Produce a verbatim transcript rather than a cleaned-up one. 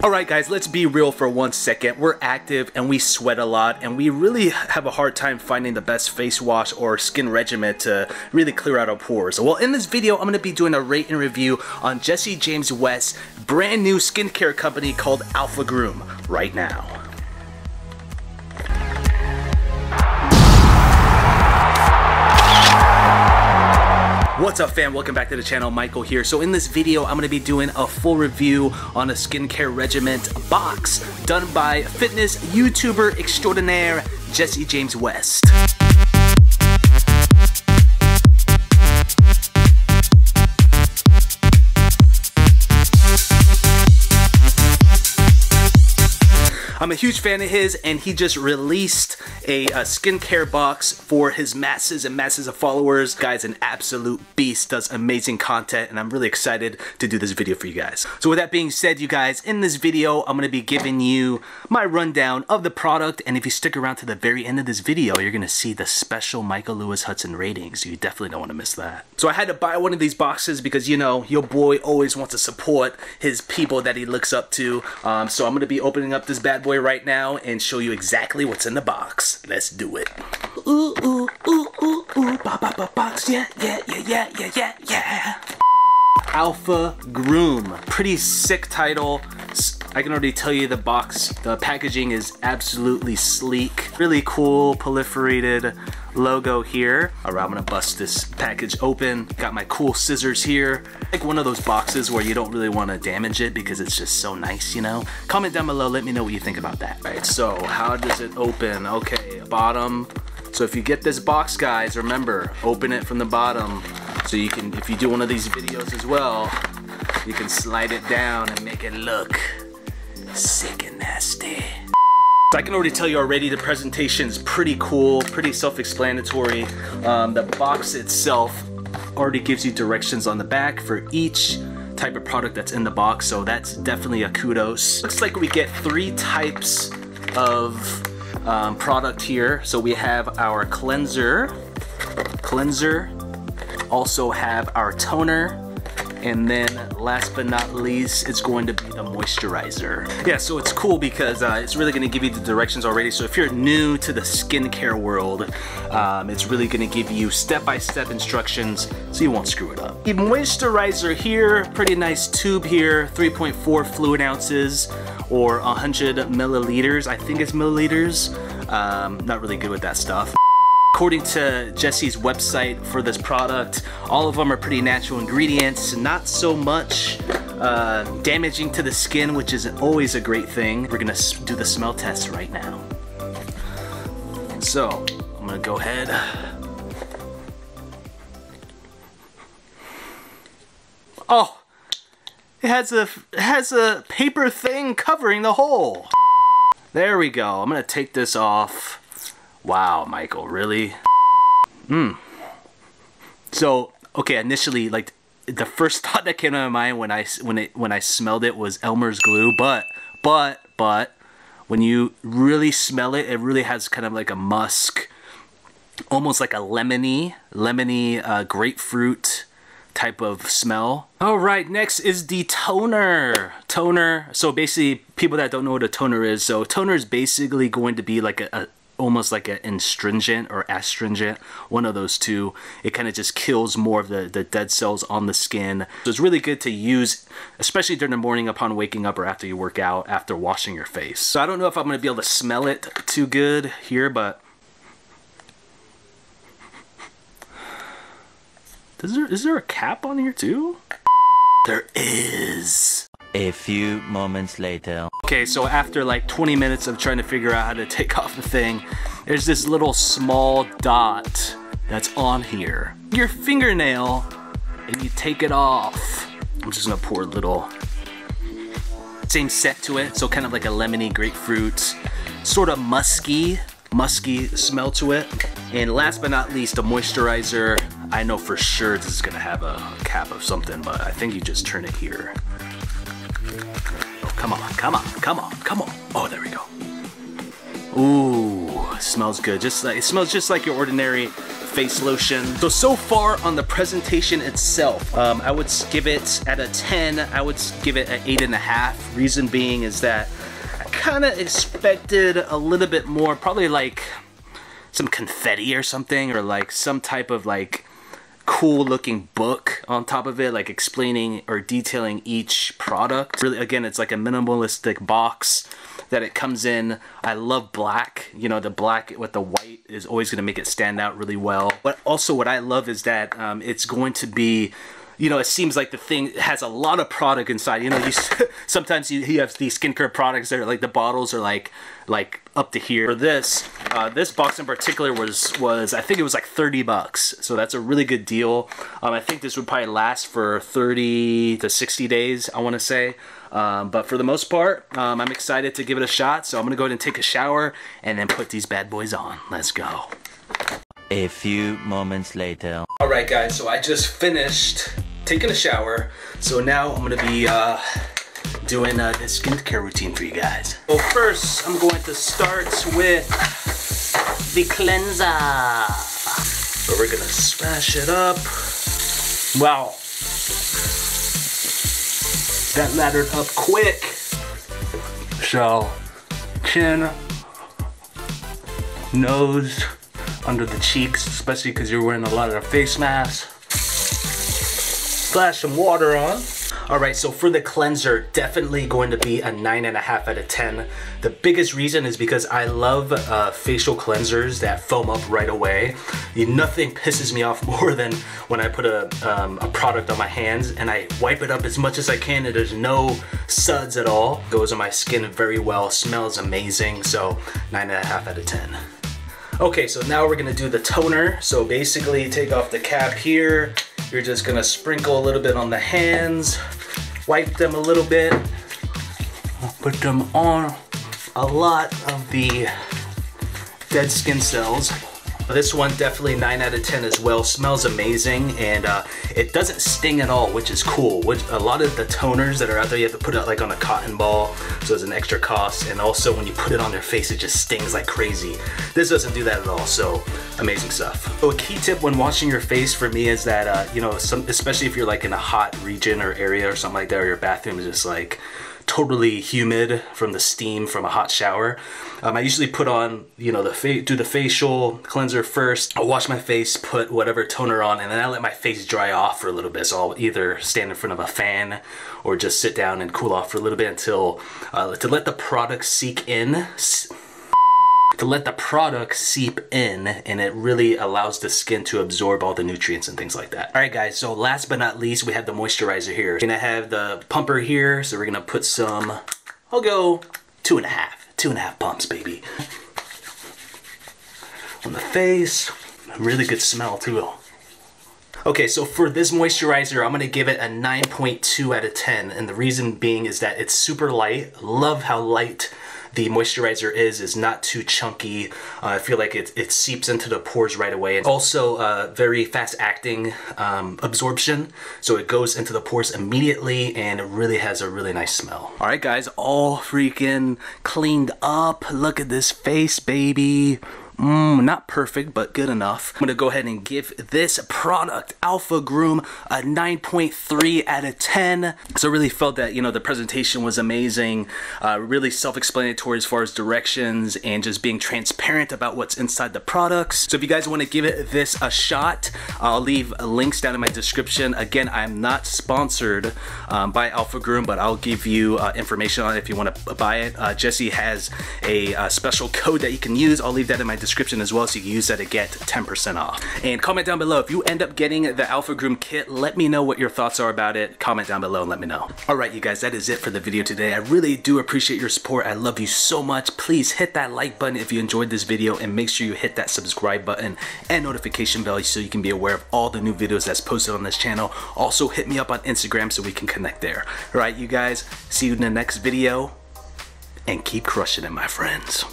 Alright guys, let's be real for one second. We're active and we sweat a lot and we really have a hard time finding the best face wash or skin regimen to really clear out our pores. Well, in this video, I'm going to be doing a rate and review on Jesse James West's brand new skincare company called Alpha Groom right now. What's up fam, welcome back to the channel, Michael here. So in this video, I'm gonna be doing a full review on a skincare regimen box done by fitness YouTuber extraordinaire, Jesse James West. I'm a huge fan of his, and he just released a, a skincare box for his masses and masses of followers. Guy's an absolute beast, does amazing content, and I'm really excited to do this video for you guys. So with that being said, you guys, in this video, I'm gonna be giving you my rundown of the product, and if you stick around to the very end of this video, you're gonna see the special Michael Lewis Hudson ratings. You definitely don't wanna miss that. So I had to buy one of these boxes because, you know, your boy always wants to support his people that he looks up to. Um, so I'm gonna be opening up this bad boy right now and show you exactly what's in the box. Let's do it. Ooh, ooh, ooh, ooh, ooh, ba, ba, ba, box, yeah, yeah, yeah, yeah, yeah, yeah, yeah. Alpha Groom. Pretty sick title. I can already tell you the box, the packaging is absolutely sleek. Really cool proliferated logo here. All right, I'm gonna bust this package open. Got my cool scissors here. Like one of those boxes where you don't really wanna damage it because it's just so nice, you know? Comment down below, let me know what you think about that. All right, so how does it open? Okay, bottom. So if you get this box, guys, remember, open it from the bottom. So you can, if you do one of these videos as well, you can slide it down and make it look sick and nasty. So I can already tell you already the presentation's pretty cool, pretty self-explanatory. Um, the box itself already gives you directions on the back for each type of product that's in the box, so that's definitely a kudos. Looks like we get three types of um, product here. So we have our cleanser, cleanser, also have our toner, and then last but not least, it's going to be the moisturizer. Yeah, so it's cool because uh, it's really gonna give you the directions already. So if you're new to the skincare world, um, it's really gonna give you step-by-step instructions so you won't screw it up. The moisturizer here, pretty nice tube here, three point four fluid ounces or one hundred milliliters, I think it's milliliters. Um, not really good with that stuff. According to Jesse's website for this product, all of them are pretty natural ingredients, not so much uh, damaging to the skin, which is always a great thing. We're gonna do the smell test right now. So, I'm gonna go ahead. Oh, it has a, it has a paper thing covering the hole. There we go, I'm gonna take this off. Wow, Michael, really? Hmm. So, okay, initially, like, the first thought that came to my mind when I, when it, when I smelled it was Elmer's glue, but, but, but, when you really smell it, it really has kind of like a musk, almost like a lemony, lemony uh, grapefruit type of smell. All right, next is the toner. Toner, so basically, people that don't know what a toner is, so toner is basically going to be like a, a almost like an astringent or astringent, one of those two. It kind of just kills more of the, the dead cells on the skin. So it's really good to use, especially during the morning upon waking up or after you work out, after washing your face. So I don't know if I'm gonna be able to smell it too good here, but. Is there, is there a cap on here too? There is. A few moments later. Okay, so after like twenty minutes of trying to figure out how to take off the thing, there's this little small dot that's on here. Your fingernail, and you take it off. I'm just gonna pour a little, same scent to it, so kind of like a lemony grapefruit, sort of musky, musky smell to it. And last but not least, a moisturizer. I know for sure this is gonna have a cap of something, but I think you just turn it here. Come on, come on, come on, come on. Oh, there we go. Ooh, smells good. Just like, it smells just like your ordinary face lotion. So, so far on the presentation itself, um, I would give it at a ten, I would give it an eight and a half. Reason being is that I kind of expected a little bit more, probably like some confetti or something, or like some type of like cool looking book on top of it, like explaining or detailing each product. Really, again, it's like a minimalistic box that it comes in. I love black. You know, the black with the white is always gonna make it stand out really well. But also what I love is that um, it's going to be, you know, it seems like the thing has a lot of product inside. You know, you, sometimes you, you have these skincare products that are like, the bottles are like like up to here. For this, uh, this box in particular was, was I think it was like thirty bucks. So that's a really good deal. Um, I think this would probably last for thirty to sixty days, I wanna say. Um, but for the most part, um, I'm excited to give it a shot. So I'm gonna go ahead and take a shower and then put these bad boys on. Let's go. A few moments later. All right guys, so I just finished taking a shower, so now I'm gonna be uh, doing uh, this skincare routine for you guys. Well, first I'm going to start with the cleanser. So we're gonna smash it up. Wow, that lathered up quick. So chin, nose, under the cheeks, especially because you're wearing a lot of face masks. Splash some water on. All right, so for the cleanser, definitely going to be a nine and a half out of ten. The biggest reason is because I love uh, facial cleansers that foam up right away. You, nothing pisses me off more than when I put a, um, a product on my hands and I wipe it up as much as I can and there's no suds at all. Goes on my skin very well, smells amazing, so nine and a half out of ten. Okay, so now we're gonna do the toner. So basically, take off the cap here. You're just gonna sprinkle a little bit on the hands, wipe them a little bit, put them on a lot of the dead skin cells. This one definitely nine out of ten as well. Smells amazing, and uh, it doesn't sting at all, which is cool. Which a lot of the toners that are out there, you have to put it like on a cotton ball, so it's an extra cost. And also when you put it on your face, it just stings like crazy. This doesn't do that at all, so amazing stuff. So a key tip when washing your face for me is that, uh, you know, some, especially if you're like in a hot region or area or something like that, or your bathroom is just like totally humid from the steam from a hot shower. Um, I usually put on, you know, the fa do the facial cleanser first. I'll wash my face, put whatever toner on, and then I let my face dry off for a little bit. So I'll either stand in front of a fan or just sit down and cool off for a little bit until uh, to let the product seek in. To let the product seep in, and it really allows the skin to absorb all the nutrients and things like that. All right guys, so last but not least, we have the moisturizer here. We're gonna have the pumper here, so we're gonna put some, I'll go two and a half, two and a half pumps, baby. On the face, really good smell too. Okay, so for this moisturizer, I'm gonna give it a nine point two out of ten, and the reason being is that it's super light. Love how light the moisturizer is, is not too chunky. Uh, I feel like it, it seeps into the pores right away. And also uh, very fast acting um, absorption. So it goes into the pores immediately and it really has a really nice smell. All right guys, all freaking cleaned up. Look at this face, baby. Mmm, not perfect, but good enough. I'm gonna go ahead and give this product, Alpha Groom, a nine point three out of ten. So I really felt that, you know, the presentation was amazing, uh, really self-explanatory as far as directions and just being transparent about what's inside the products. So if you guys wanna give it this a shot, I'll leave links down in my description. Again, I'm not sponsored um, by Alpha Groom, but I'll give you uh, information on it if you wanna buy it. Uh, Jesse has a uh, special code that you can use. I'll leave that in my description. description as well, so you can use that to get ten percent off. And comment down below if you end up getting the Alpha Groom kit. Let me know what your thoughts are about it. Comment down below and let me know. All right you guys, that is it for the video today. I really do appreciate your support. I love you so much. Please hit that like button if you enjoyed this video, and make sure you hit that subscribe button and notification bell so you can be aware of all the new videos that's posted on this channel. Also hit me up on Instagram so we can connect there. All right you guys, see you in the next video, and keep crushing it, my friends.